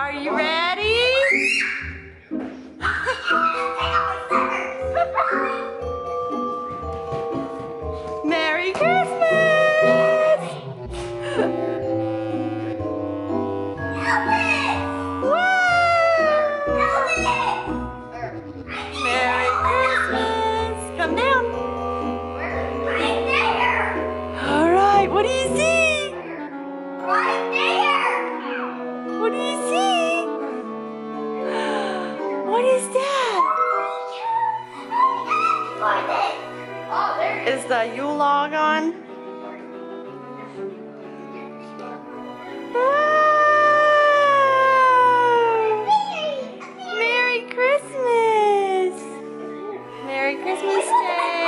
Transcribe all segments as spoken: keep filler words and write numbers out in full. Are you ready? Merry Christmas! Help it! Whoa! Help it! Merry Christmas! Come down. Right there. All right. What do you see? Right there. What do you see? What is that? Is the Yule log on? Wow. Merry Christmas! Merry Christmas, Jake! I'm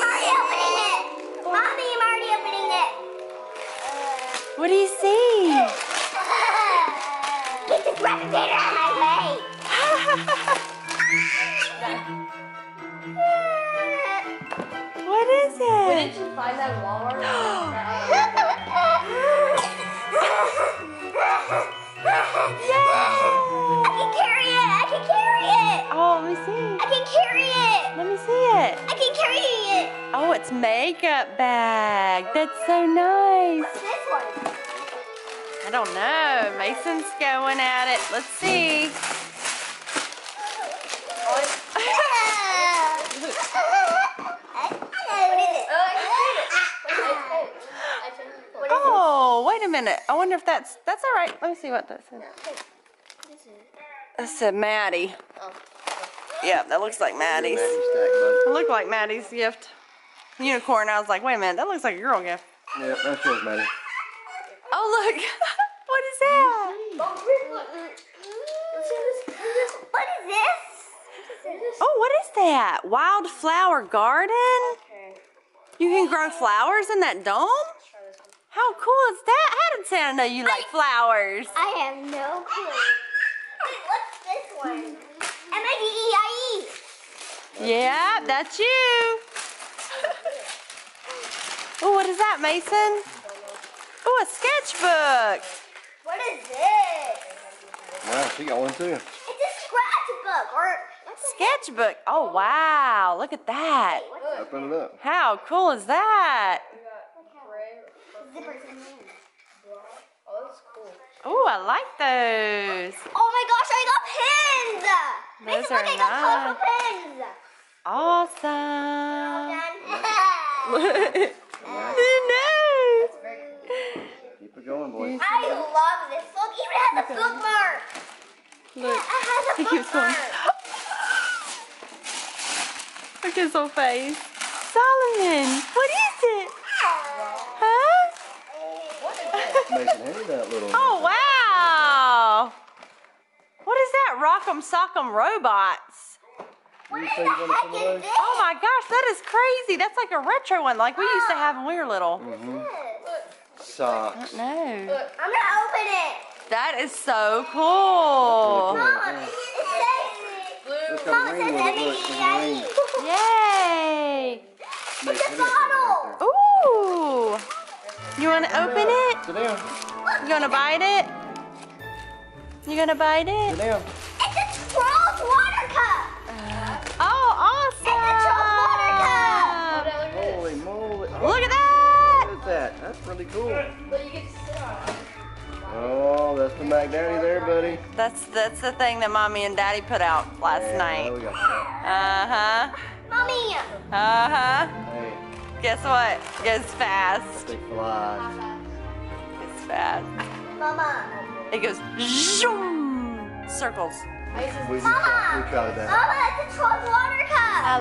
already opening it! Mommy, I'm already opening it! What do you see? Get this rabbit out of my way! What is it? Wouldn't you find that at Walmart? Yay! I can carry it! I can carry it! Oh, let me see. I can carry it! Let me see it. I can carry it! Oh, it's makeup bag. That's so nice. What's this one? I don't know. Mason's going at it. Let's see. Oh, wait a minute. I wonder if that's, that's all right. Let me see what that says. That said Maddie. Yeah, that looks like Maddie's. It looked like Maddie's gift. Unicorn. I was like, wait a minute. That looks like a girl gift. Yep, that's yours, Maddie. Oh, look. What is that? What is this? Oh, what is that? Wildflower garden? Okay. You can grow flowers in that dome? How cool is that? How did Santa know you I, like flowers? I have no clue. Wait, what's this one? M A D E I E. Yeah, that's you. Oh, what is that, Mason? Oh, a sketchbook. What is this? Wow, she got one too. It's a scratchbook or... sketchbook. Oh, wow. Look at that. Open it up. How cool is that? Oh, I like those. Oh my gosh, I got pins. Those Mason, are look, I got nice. Colorful pins. Awesome. No. Keep it going, boys. I love this. Look, even it has a bookmark. Look, yeah, it has a bookmark. Look at his little face. Solomon, what is it? Huh? Oh, wow. What is that? Rock'em Sock'em Robots. What the heck is this? Oh my gosh, that is crazy. That's like a retro one like we used to have when we were little. Mm-hmm. Socks. No. I'm going to open it. That is so cool. Mama says M A D E I E. Yay! It's a bottle! Ooh! You want to open it? You going to bite it? You going to bite it? It's a Charles water cup! Uh, oh, awesome! It's a Charles water cup! Holy moly! Look at that! Look at that! That's really cool. But you get to sit on it. Oh, that's the Mac Daddy there, buddy. That's that's the thing that Mommy and Daddy put out last yeah, night. Uh-huh. Mommy! Uh-huh. Hey. Guess what? It goes fast. It flies. It's fast. Mama. It goes zoom, circles. We, we, Mama! We tried that. Mama, it's a troll water cup! I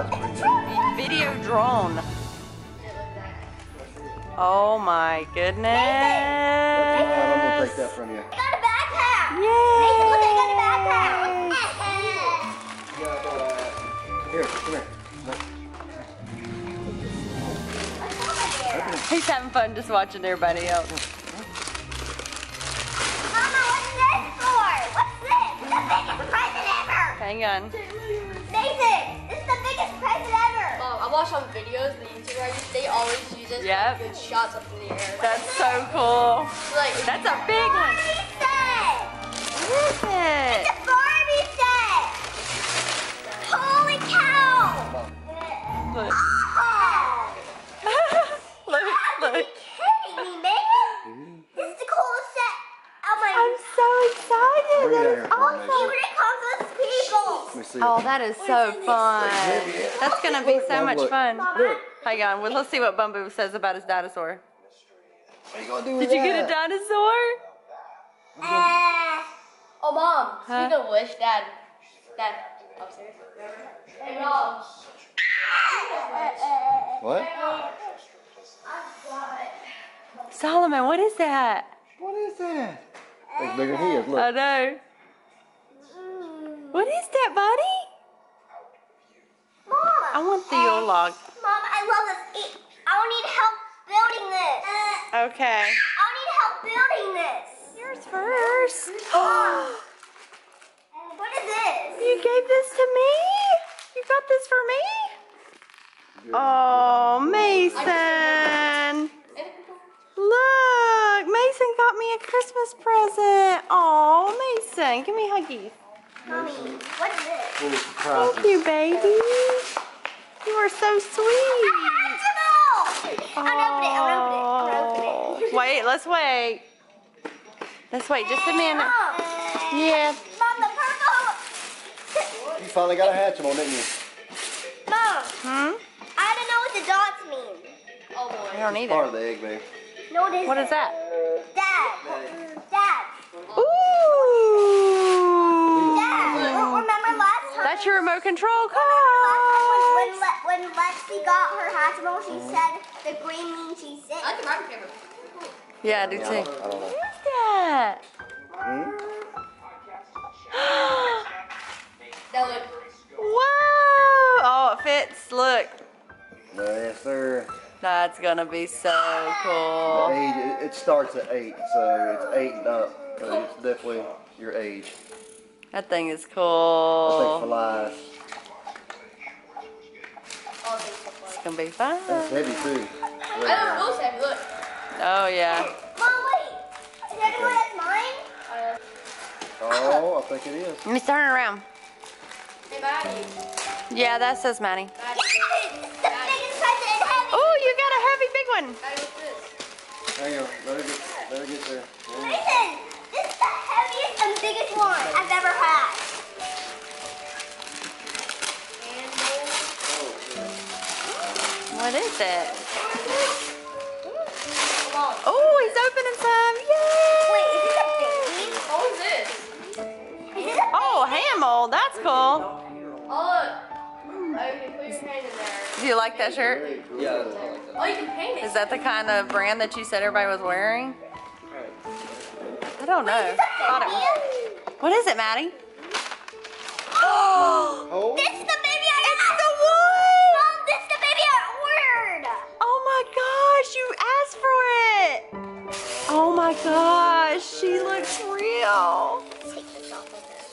love it. It's a video drone. Oh my goodness! Mason, I'm gonna take that from you. I got a backpack! Yay! Mason, look, I got a backpack! Here, come here. Look. He's having fun just watching everybody else. Mama, what's this for? What's this? It's the biggest present ever! Hang on. Mason, this is the biggest present ever! Mom, watch on videos, the YouTubers, they always use it yep. for good shots up in the air. That's so cool. Like, that's a big one. What is it? It's a Barbie set. Holy cow. Look. Look, look. Are you kidding me, man? This is the coolest set. Oh my. I'm so excited. That is awesome. Oh, that is so fun. That's going to be so much fun. Hang on, well, let's see what Bumbo says about his dinosaur. Did you get a dinosaur? Uh, oh, Mom, huh? Speak of which, Dad. Dad, upstairs. Hey, Mom. What? Solomon, what is that? What is that? It's bigger than he is, look. I know. What is that, buddy? Mom! I want the uh, log. Mom, I love this. I don't need help building this. Uh, okay. I don't need help building this. Yours first. Oh. What is this? You gave this to me? You got this for me? Oh, Mason. Look, Mason got me a Christmas present. Oh, Mason, give me huggies. Mommy, what is this? Thank you, baby. You are so sweet. Hatchimal! I'm opening it. I'm opening it. I'm opening it. Wait, let's wait. Let's wait just a minute. Mom. Yeah. Mom, the purple. You finally got a Hatchimal, didn't you? Mom. Hmm? I don't know what the dots mean. Oh boy. I don't either. Part of the egg, babe. No, it isn't. What is that? Dad. Dad. Ooh. That's your remote control car. When, when, when Lexi got her Hatchimal, she said the green means she's sick. I like the rabbit camera. Yeah, I do too. What is that? Whoa! Oh, it fits. Look. Yes, sir. That's gonna be so cool. Age, it starts at eight, so it's eight and up. So it's definitely your age. That thing is cool. That thing for life. It's gonna be fun. It's heavy too. Right I don't know heavy, look. Oh yeah. Mom, wait. Is that the one that's mine? Oh, I think it is. Let me turn it around. Hey, Maddie. Yeah, that says Maddie. Maddie. Yes! It's the Maddie. Biggest present and heavy. Oh, you got a heavy big one. Maddie, what's this? Hang on. Let her get, let her get there. Mason, this is the heaviest and biggest one I've ever had. What is it? Oh, he's opening some. Yay! Wait, is this a baby? What is this? Is this a baby? Oh, Hatchimal. That's cool. Oh, look. Oh, you can put your hand in there. Do you like that shirt? Yeah. Oh, you can paint it. Is that the kind of brand that you said everybody was wearing? I don't know. Wait, I don't. What is it, Maddie? Oh! Oh. This is the baby I ordered! It's the one! Mom, this is the baby I ordered! Oh my gosh, you asked for it! Oh my gosh, she looks real! Take this off of this.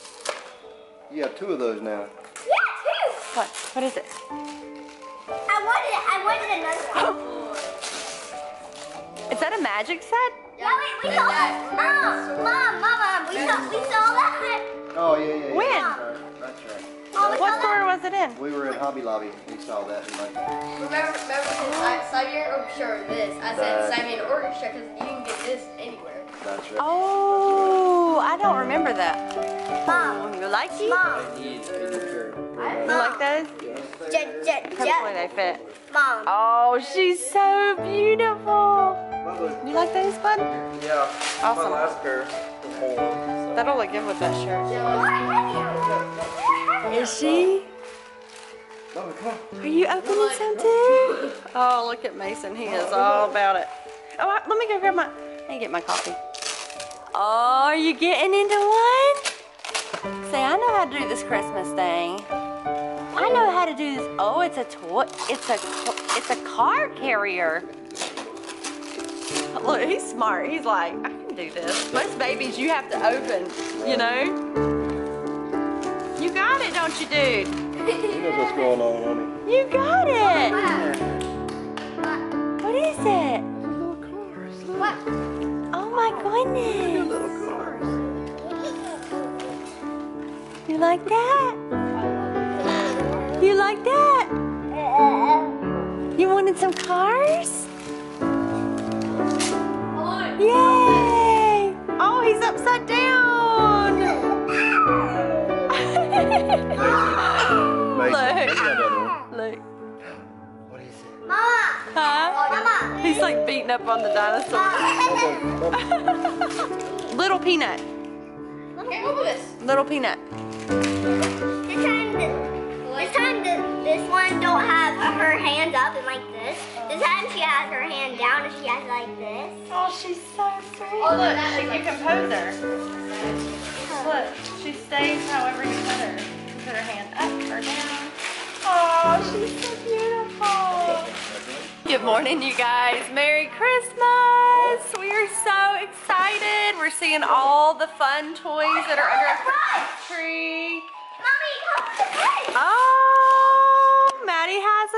You have two of those now. Yeah, two! What? What is it? I wanted it. I wanted another one. Is that a magic set? Yeah, wait, we saw that. Mom, Mom, Mom, we saw, we saw that. Oh, yeah, yeah, yeah. When? That's right. Oh, what store was it in? We were at Hobby Lobby. We saw that. Like that. Remember, remember, Simon or sure this. I said Simon or sure because you can get this anywhere. That's right. Oh, I don't remember that. Mom, you like these? Mom, you like those? J J J. Hopefully they fit. Mom. Oh, she's so beautiful. You like those, bud? Yeah. Awesome. My last pair. That'll look good with that shirt. Is she? Are you opening something? Oh, look at Mason. He is all about it. Oh, I, let me go grab my... Let me get my coffee. Oh, are you getting into one? See, I know how to do this Christmas thing. I know how to do this. Oh, it's a toy. It's a, it's a car carrier. Look, he's smart. He's like, I can do this. Most babies you have to open, you know? You got got it, don't you, dude? He knows what's going on, honey. You got it. What is it? It's a little car. What? Oh my goodness. Little cars. You like that? You like that? You wanted some cars? Yay! Oh, he's upside down! Look. Look. What is it? Mama! Huh? Mama! He's like beating up on the dinosaur. Little peanut. Little peanut. This time, the, this time the, this one don't have her hands up and like this. This time she has her hand down and she has like this. Oh, she's so sweet. Oh, look, she can compose her. Look, she stays however you put her. You put her hand up or down. Oh, she's so beautiful. Good morning, you guys. Merry Christmas. We are so excited. We're seeing all the fun toys that are under our tree. Mommy, come to the tree. Oh, Maddie has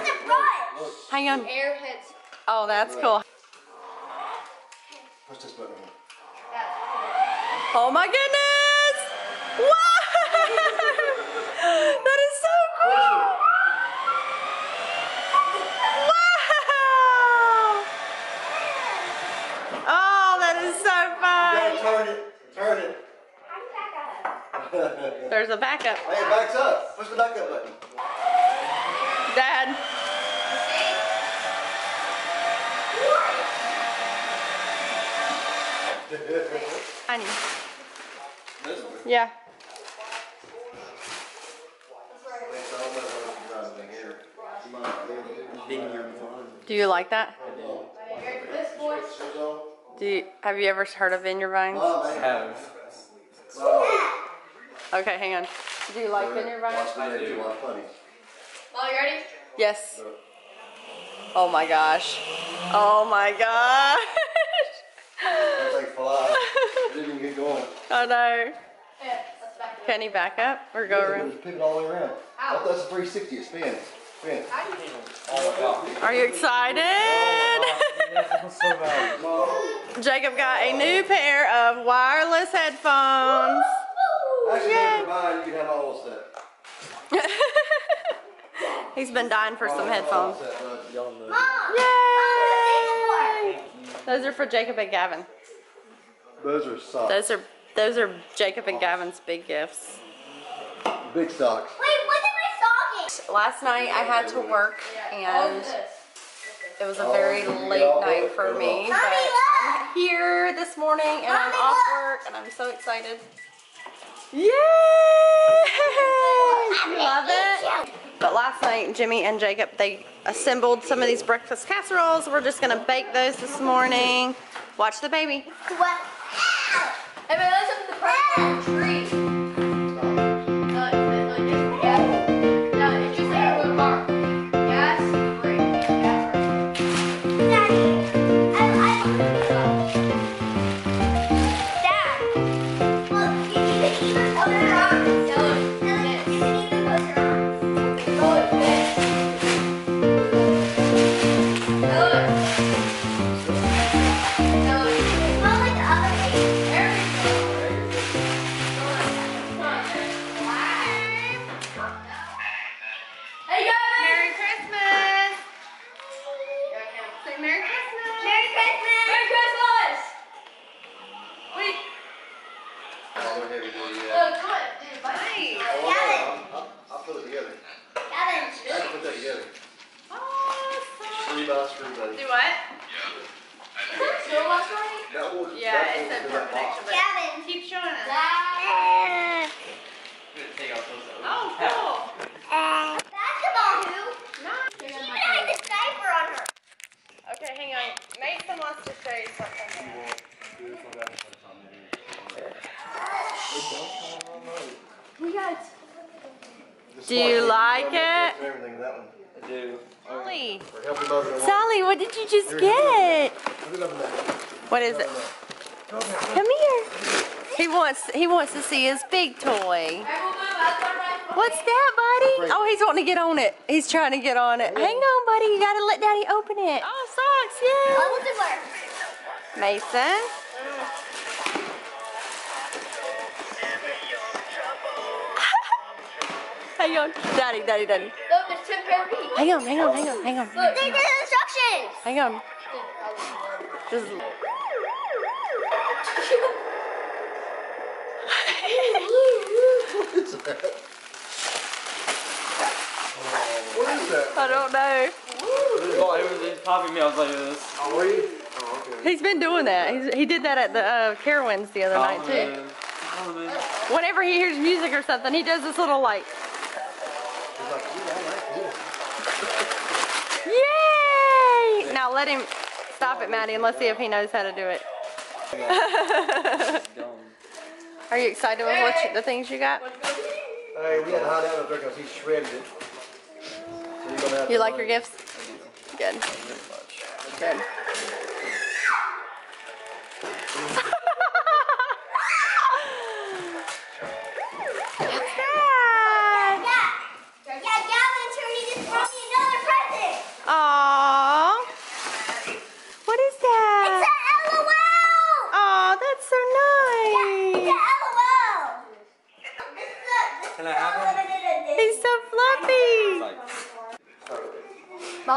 a unicorn. We Hang on. Airheads. Oh, that's cool. Push this button. Oh my goodness! Wow! That is so cool! Wow! Oh, that is so fun! You gotta turn it. Turn it. I'm back up. There's a backup. Hey, it backs up. Push the backup button. Dad. Honey. Yeah. Do you like that? Do you, have you ever heard of Vineyard Vines? I have. Okay, hang on. Do you like Vineyard Vines? I do. Well, you ready? Yes. Oh my gosh. Oh my gosh. It's like fly. It didn't even get going. I know. Yeah, let's back up. Can he back up or go yeah, around? Just pivot all the way around. Ow. That's a three sixty. It's spin. Spin. Are you excited? Oh, so Jacob got a new pair of wireless headphones. Actually, yeah. Mine, you can have all of that. He's been dying for all some headphones. Yay! Those are for Jacob and Gavin. Those are socks. Those are those are Jacob and Gavin's big gifts. Big socks. Wait, what did my socks? Last night I had to work and it was a very late night for me. But I'm here this morning and I'm off work and I'm so excited. Yay! You love it? But last night, Jimmy and Jacob, they assembled some of these breakfast casseroles. We're just gonna bake those this morning. Watch the baby. What? And those are the perfect treat. It's just like a wood bar. Gas, free, Dad, look, you can even open her arms. Do you like it? I do. Sally. Sally, what did you just get? What is it? Come here. He wants he wants to see his big toy. What's that, buddy? Oh, he's wanting to get on it. He's trying to get on it. Hang on, buddy. You gotta let Daddy open it. Oh, socks! Yeah. I want to wear. Mason. Hang on, Daddy, Daddy, Daddy. Look, there's temporary. Hang on, hang on, hang on, hang on. Look, there's instructions. Hang on. Just. What is that? What is that? I don't know. Oh, he was popping me. I was like this. Oh, really? Oh, okay. He's been doing that. He's, he did that at the uh, Carowinds the other oh, night man. too. Oh, man. Whenever he hears music or something, he does this little like. Yay! Now let him stop it, Maddie, and let's see if he knows how to do it. Are you excited with what you, the things you got? Hey, we had to hide out up there because he shredded it. So you're gonna have you like your gifts? Good. Good.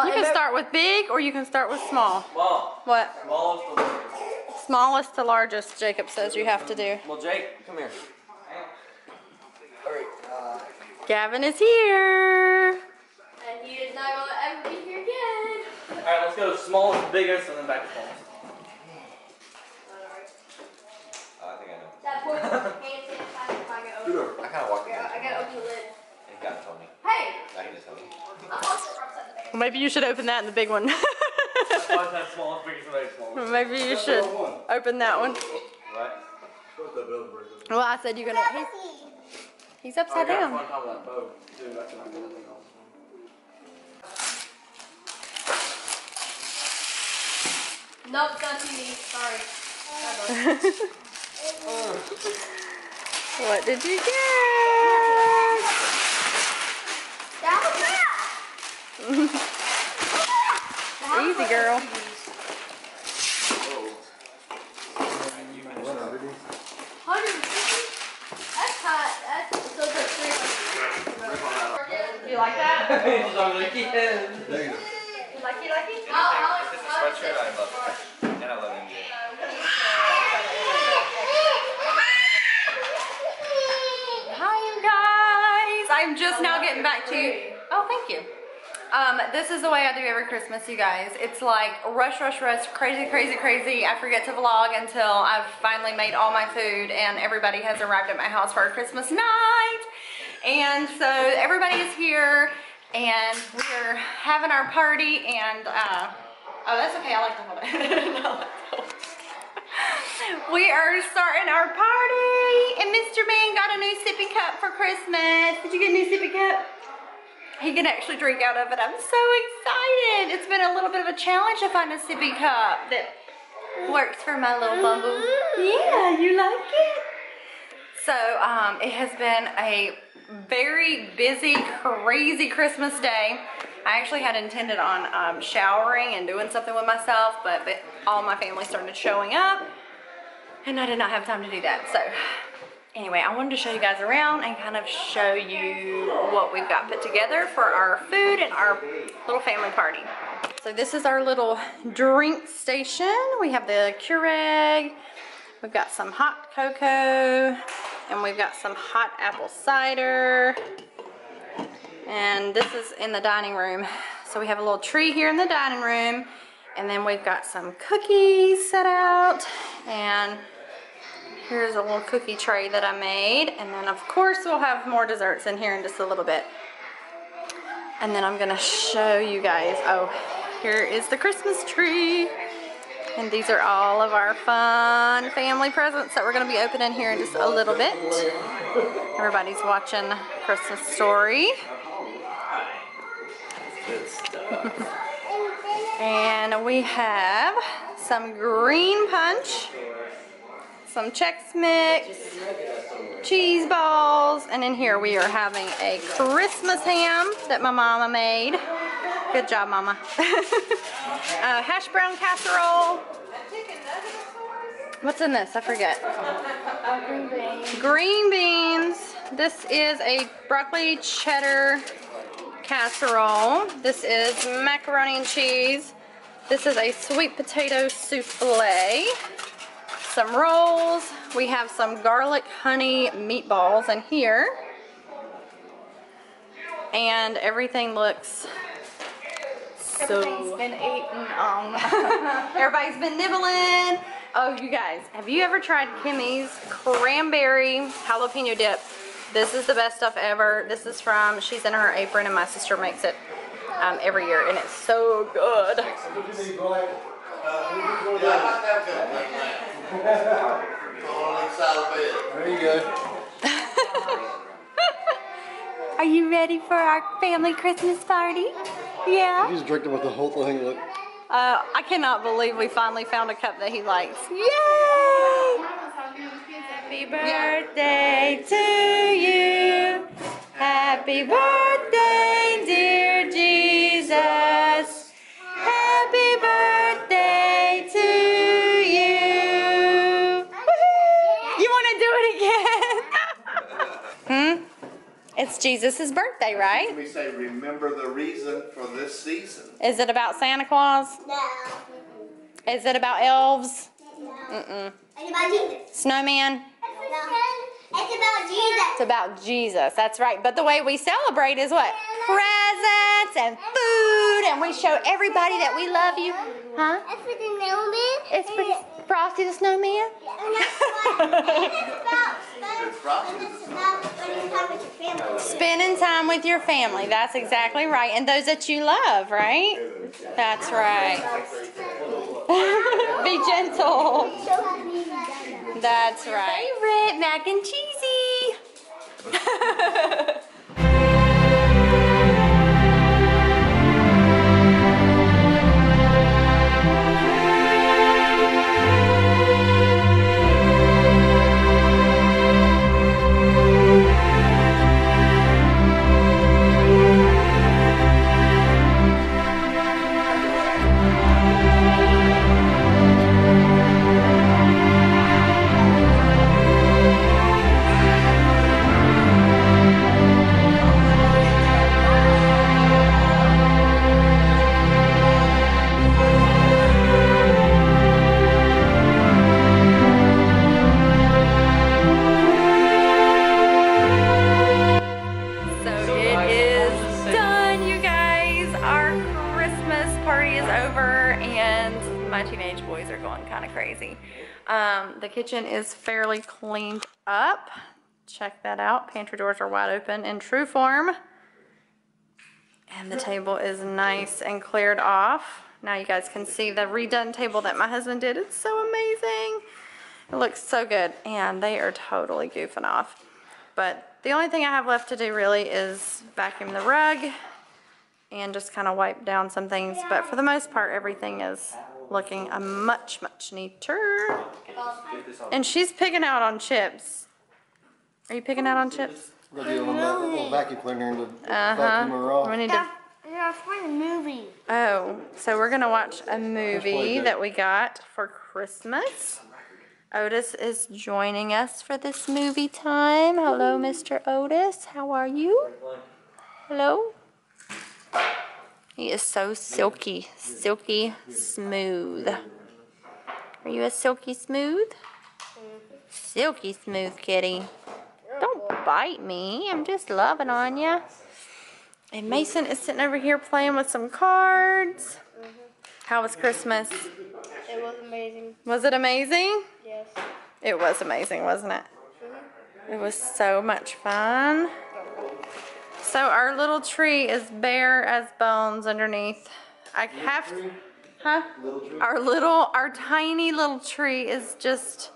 You can start with big or you can start with small. Small. What? Smallest to largest. Smallest to largest, Jacob says you have to do. Well, Jake, come here. All right. Uh, Gavin is here. And he is not going to ever be here again. All right, let's go to smallest, biggest, and then back to smallest. Oh, I think I know. That poor hands I kind of walked in. I got to open the lid. It got Tony. Hey. I can just tell you. Well, maybe you should open that and the big one. Maybe you should open that one. Well, I said you're going to... He's upside down. Nope, it's on T V. Sorry. What did you get? Easy, girl. You like that? Lucky, lucky, lucky. I love it. And I love it. Hi, you guys. I'm just now getting back to you. Oh, thank you. Um, this is the way I do every Christmas, you guys. It's like rush, rush, rush, crazy, crazy, crazy. I forget to vlog until I've finally made all my food and everybody has arrived at my house for our Christmas night. And so everybody is here and we're having our party and, uh, oh, that's okay. I like to hold it. No, we are starting our party and Mister Man got a new sippy cup for Christmas. Did you get a new sippy cup? He can actually drink out of it. I'm so excited. It's been a little bit of a challenge to find a sippy cup that works for my little bumble. Yeah, you like it? So um, it has been a very busy, crazy Christmas day. I actually had intended on um, showering and doing something with myself, but, but all my family started showing up and I did not have time to do that. So. Anyway, I wanted to show you guys around and kind of show you what we've got put together for our food and our little family party. So this is our little drink station. We have the Keurig, we've got some hot cocoa, and we've got some hot apple cider. And this is in the dining room. So we have a little tree here in the dining room, and then we've got some cookies set out, and here's a little cookie tray that I made. And then of course we'll have more desserts in here in just a little bit. And then I'm gonna show you guys, oh, here is the Christmas tree. And these are all of our fun family presents that we're gonna be opening here in just a little bit. Everybody's watching Christmas Story. And we have some green punch. some Chex Mix, cheese balls, and in here we are having a Christmas ham that my mama made. Good job, mama. uh, hash brown casserole. What's in this? I forget. Green beans. Green beans. This is a broccoli cheddar casserole. This is macaroni and cheese. This is a sweet potato souffle. Some rolls. We have some garlic honey meatballs in here. And everything looks so... Everything's been eaten on. Everybody's been nibbling. Oh, you guys, have you ever tried Kimmy's cranberry jalapeno dip? This is the best stuff ever. This is from, she's in her apron, and my sister makes it um, every year, and it's so good. Are you ready for our family Christmas party? Yeah. You just drank it with the whole thing. Look. Uh, I cannot believe we finally found a cup that he likes. Yay! Happy birthday to you. Happy birthday, dear Jesus. Happy birthday to you. You want to do it again? hmm? It's Jesus' birthday, right? We say, remember the reason for this season. Is it about Santa Claus? No. Is it about elves? No. Mm-mm. It's about Jesus. Snowman? No. It's about Jesus. It's about Jesus, that's right. But the way we celebrate is what? Presents and food, and we show everybody that we love you. Huh? It's for the snowman. It's for Frosty the snowman? Spending time with your family. That's exactly right. And those that you love, right? That's right. Be gentle. That's right. Favorite mac and cheesy. Um, the kitchen is fairly cleaned up. Check that out. Pantry doors are wide open in true form. And the table is nice and cleared off. Now you guys can see the redone table that my husband did. It's so amazing. It looks so good. And they are totally goofing off. But the only thing I have left to do really is vacuum the rug and just kind of wipe down some things. But for the most part, everything is looking a much, much neater. And she's picking out on chips. Are you picking out on chips? We're going to do a little, little vacuum cleaner and vacuum her off. We need to... Yeah, for the movie. Oh, so we're going to watch a movie that we got for Christmas. Otis is joining us for this movie time. Hello, Mister Otis. How are you? Hello? He is so silky, silky smooth. Are you a silky smooth? Silky smooth kitty. Don't bite me. I'm just loving on you. And Mason is sitting over here playing with some cards. How was Christmas? It was amazing. Was it amazing? Yes. It was amazing, wasn't it? It was so much fun. So our little tree is bare as bones underneath. I have to, huh? Our little, our tiny little tree is just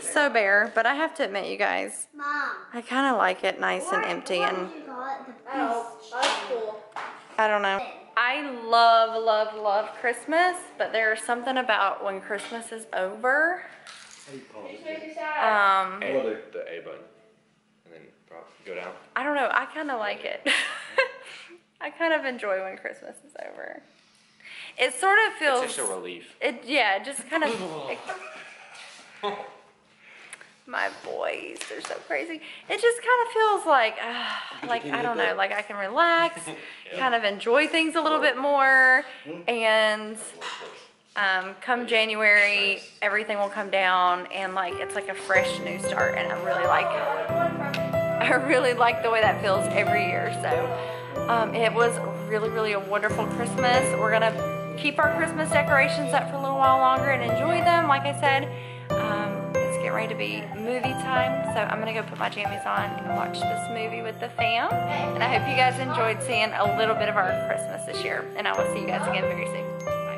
so bare. But I have to admit, you guys, Mom, I kind of like it nice and empty. And I don't know. I love, love, love Christmas, but there's something about when Christmas is over Um, a, the, the A button, and then go down. I don't know. I kind of like it. I kind of enjoy when Christmas is over. It sort of feels. It's just a relief. It yeah, it just kind of. It, my boys, they're so crazy. It just kind of feels like, uh, like I don't know, like I can relax, yeah. kind of enjoy things a little bit more, and. Um, come January, everything will come down, and like it's like a fresh new start, and I'm really like, I really like the way that feels every year. So um, it was really, really a wonderful Christmas. We're gonna keep our Christmas decorations up for a little while longer and enjoy them. Like I said, um, it's getting ready to be movie time, so I'm gonna go put my jammies on and watch this movie with the fam. And I hope you guys enjoyed seeing a little bit of our Christmas this year, and I will see you guys again very soon.